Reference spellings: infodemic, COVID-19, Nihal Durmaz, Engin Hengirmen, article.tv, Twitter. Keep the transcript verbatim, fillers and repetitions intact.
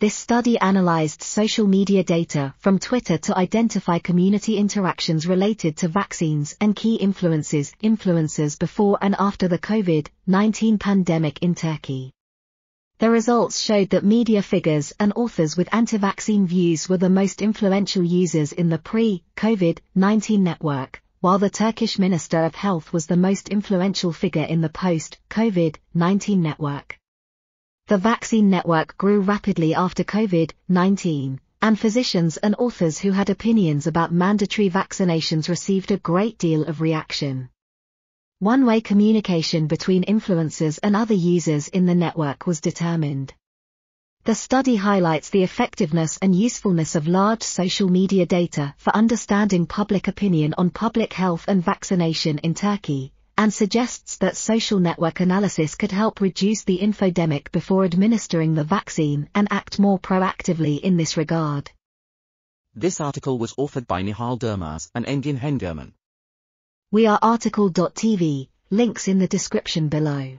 This study analyzed social media data from Twitter to identify community interactions related to vaccines and key influences, influencers before and after the COVID nineteen pandemic in Turkey. The results showed that media figures and authors with anti-vaccine views were the most influential users in the pre-COVID nineteen network, while the Turkish Minister of Health was the most influential figure in the post-COVID nineteen network. The vaccine network grew rapidly after COVID nineteen, and physicians and authors who had opinions about mandatory vaccinations received a great deal of reaction. One-way communication between influencers and other users in the network was determined. The study highlights the effectiveness and usefulness of large social media data for understanding public opinion on public health and vaccination in Turkey, and suggests that social network analysis could help reduce the infodemic before administering the vaccine and act more proactively in this regard. This article was authored by Nihal Durmaz and Engin Hengirmen. We are article dot t v, links in the description below.